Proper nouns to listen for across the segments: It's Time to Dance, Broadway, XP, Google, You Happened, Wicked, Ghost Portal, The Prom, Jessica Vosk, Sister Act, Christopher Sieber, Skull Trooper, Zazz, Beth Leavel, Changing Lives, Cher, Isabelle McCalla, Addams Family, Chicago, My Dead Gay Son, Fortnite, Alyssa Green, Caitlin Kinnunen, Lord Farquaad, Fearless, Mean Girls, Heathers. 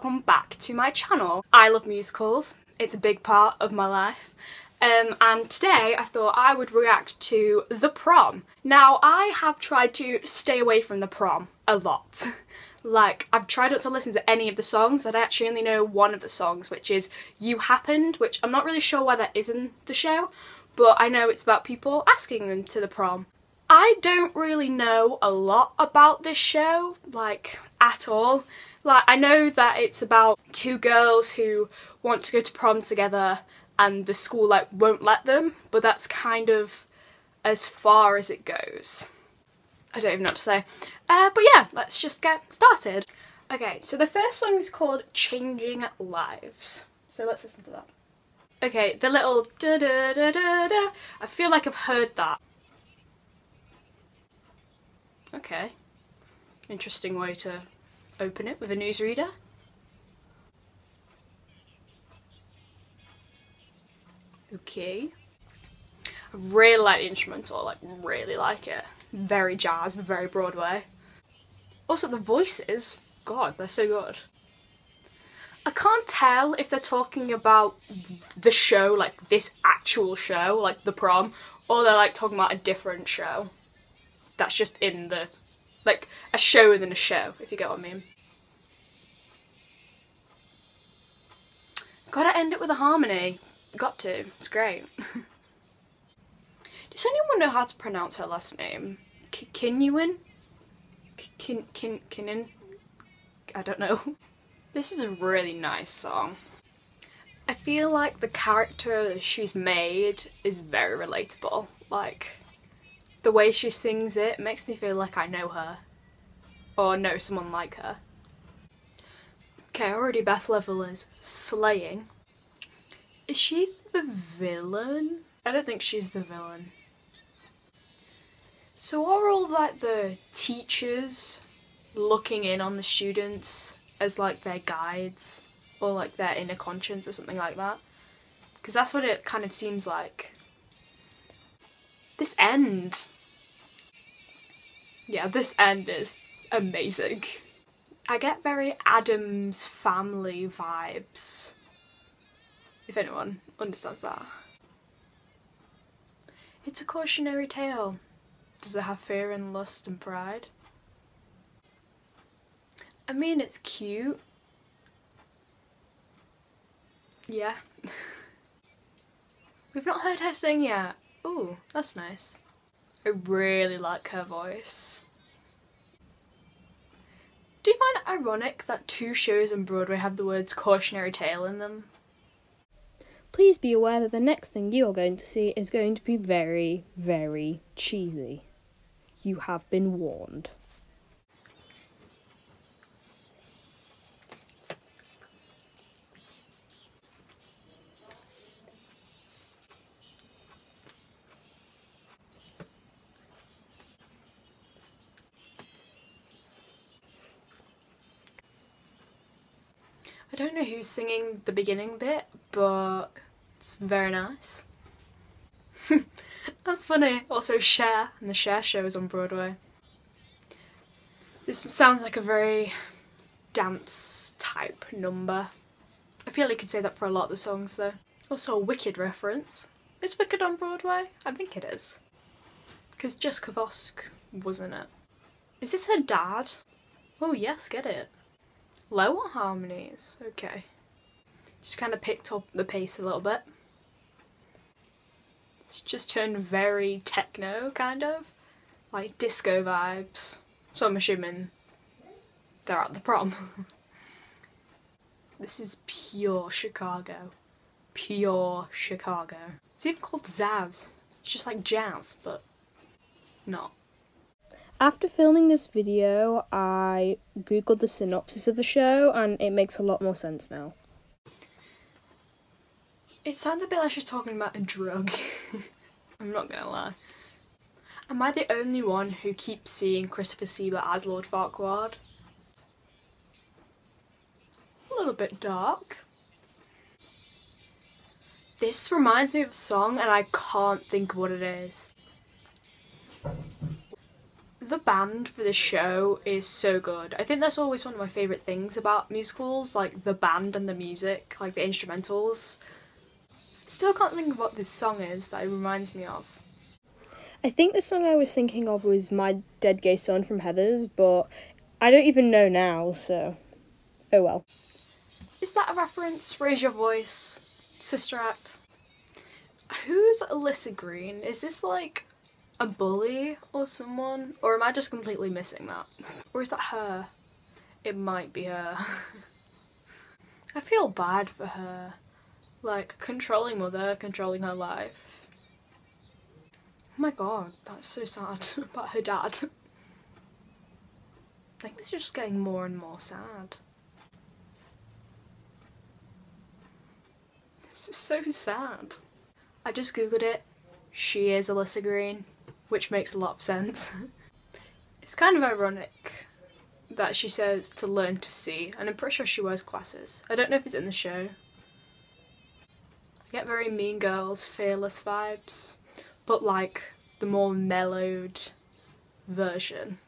welcome back to my channel. I love musicals, it's a big part of my life, and today I thought I would react to The Prom. Now, I have tried to stay away from The Prom a lot. Like, I've tried not to listen to any of the songs, and I actually only know one of the songs, which is You Happened, which I'm not really sure why that is in the show, but I know it's about people asking them to the prom. I don't really know a lot about this show, like, at all. Like, I know that it's about two girls who want to go to prom together and the school, like, won't let them, but that's kind of as far as it goes. I don't even know what to say. But yeah, let's just get started. Okay, so the first song is called Changing Lives. So let's listen to that. Okay, the little da da da da da. I feel like I've heard that. Okay. Interesting way to open it with a newsreader. Okay. I really like the instrumental, like really like it. Very jazz, very Broadway. Also the voices, god, they're so good. I can't tell if they're talking about the show, like this actual show, like The Prom, or they're like talking about a different show. That's just in the, like a show within a show, if you get what I mean. Gotta end it with a harmony. Got to, it's great. Does anyone know how to pronounce her last name? Kinnunen? Kinnunen? I don't know. This is a really nice song. I feel like the character she's made is very relatable. Like, the way she sings it makes me feel like I know her. Or know someone like her. Okay, already Beth Leavel is slaying. Is she the villain? I don't think she's the villain. So are all like the teachers looking in on the students as like their guides or like their inner conscience or something like that? Because that's what it kind of seems like. This end. Yeah, this end is amazing. I get very Addams Family vibes. If anyone understands that. It's a cautionary tale. Does it have fear and lust and pride? I mean, it's cute. Yeah. We've not heard her sing yet. Ooh, that's nice. I really like her voice. Do you find it ironic that two shows on Broadway have the words cautionary tale in them? Please be aware that the next thing you are going to see is going to be very, very cheesy. You have been warned. I don't know who's singing the beginning bit, but it's very nice. That's funny. Also Cher, and the Cher show is on Broadway. This sounds like a very dance type number. I feel like you could say that for a lot of the songs though. Also a Wicked reference. Is Wicked on Broadway? I think it is. Because Jessica Vosk was in it. Is this her dad? Oh yes, get it. Lower harmonies, okay. Just kind of picked up the pace a little bit. It's just turned very techno, kind of. Like disco vibes. So I'm assuming they're at the prom. This is pure Chicago. Pure Chicago. It's even called Zazz. It's just like jazz, but not. After filming this video, I googled the synopsis of the show and it makes a lot more sense now. It sounds a bit like she's talking about a drug. I'm not gonna lie. Am I the only one who keeps seeing Christopher Sieber as Lord Farquaad? A little bit dark. This reminds me of a song and I can't think what it is. the band for the show is so good. I think that's always one of my favourite things about musicals, like the band and the music, like the instrumentals. Still can't think of what this song is that it reminds me of. I think the song I was thinking of was My Dead Gay Son from Heathers, but I don't even know now, so oh well. Is that a reference? Raise Your Voice, Sister Act. Who's Alyssa Green? Is this like a bully or someone? Or am I just completely missing that? Or is that her? It might be her. I feel bad for her. Like, controlling mother, controlling her life. Oh my god, that's so sad about her dad. I think it's just getting more and more sad. This is so sad. I just googled it. She is Alyssa Green, which makes a lot of sense. It's kind of ironic that she says to learn to see, and I'm pretty sure she wears glasses. I don't know if it's in the show. I get very Mean Girls, Fearless vibes, but like the more mellowed version.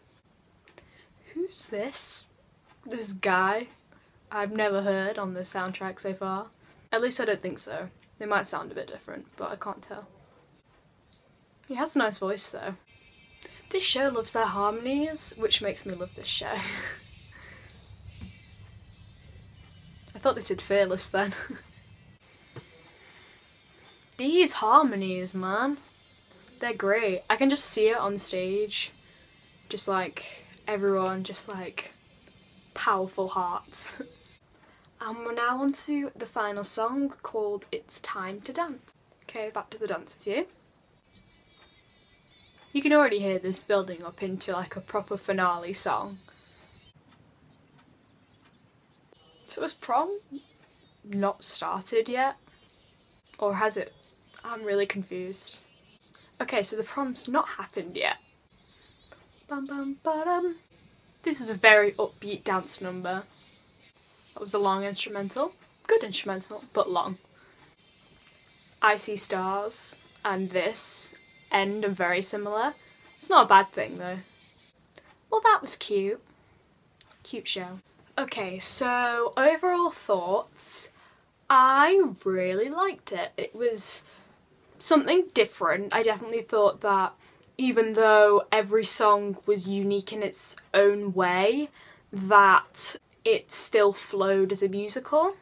Who's this? This guy? I've never heard on the soundtrack so far. At least I don't think so. They might sound a bit different, but I can't tell. He has a nice voice though. This show loves their harmonies, which makes me love this show. I thought they said Fearless then. These harmonies, man, they're great. I can just see it on stage, just like everyone, just like powerful hearts. And we're now on to the final song called It's Time to Dance. Okay, back to the dance with you. You can already hear this building up into like a proper finale song. So has prom not started yet? Or has it? I'm really confused. Okay, so the prom's not happened yet. Bum, bum, ba-dum. This is a very upbeat dance number. That was a long instrumental. Good instrumental, but long. I See Stars and this end are very similar. It's not a bad thing though. Well, that was cute. Cute show. Okay, so overall thoughts. I really liked it. It was something different. I definitely thought that even though every song was unique in its own way, that it still flowed as a musical.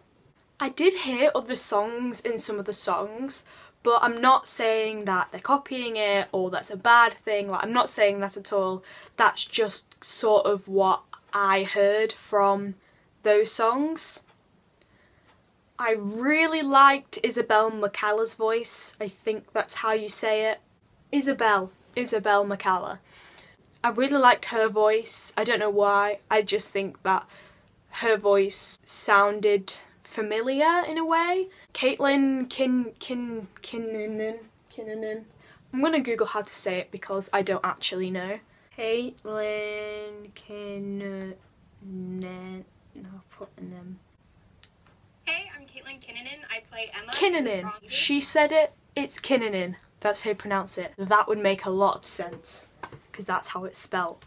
I did hear other songs in some of the songs, but I'm not saying that they're copying it or that's a bad thing. Like, I'm not saying that at all. That's just sort of what I heard from those songs. I really liked Isabelle McCalla's voice. I think that's how you say it. Isabelle McCalla. I really liked her voice. I don't know why. I just think that her voice sounded familiar in a way. Caitlin Kinnunen. I'm gonna Google how to say it because I don't actually know. Caitlin Kinnunen. No, put an M. Hey, I'm Caitlin Kinnunen. I play Emma. Kinnunen. She said it. It's Kinnunen. That's how you pronounce it. That would make a lot of sense because that's how it's spelled.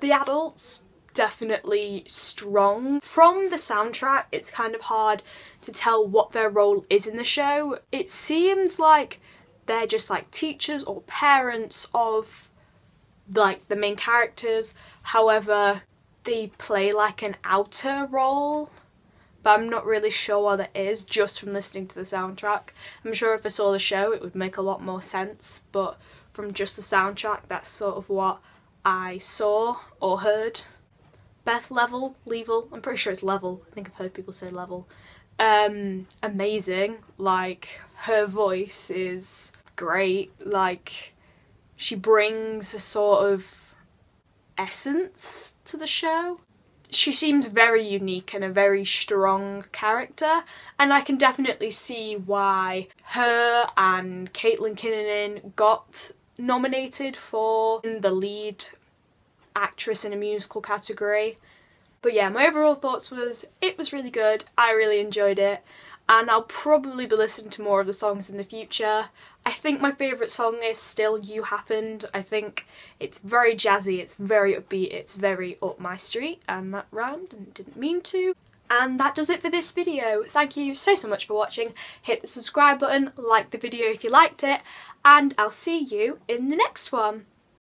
The adults definitely strong. From the soundtrack, it's kind of hard to tell what their role is in the show. It seems like they're just like teachers or parents of like the main characters. However, they play like an outer role. But I'm not really sure what it is just from listening to the soundtrack. I'm sure if I saw the show it would make a lot more sense, but from just the soundtrack that's sort of what I saw or heard. Beth Leavel, I'm pretty sure it's Level, I think I've heard people say Level. Amazing, like her voice is great, like she brings a sort of essence to the show. She seems very unique and a very strong character, and I can definitely see why her and Caitlin Kinnunen got nominated for the lead actress in a musical category. But yeah, my overall thoughts was it was really good. I really enjoyed it. and I'll probably be listening to more of the songs in the future. I think my favourite song is still You Happened. I think it's very jazzy, it's very upbeat, it's very up my street, and that rhymed and didn't mean to. And that does it for this video. Thank you so much for watching. Hit the subscribe button, like the video if you liked it, and I'll see you in the next one.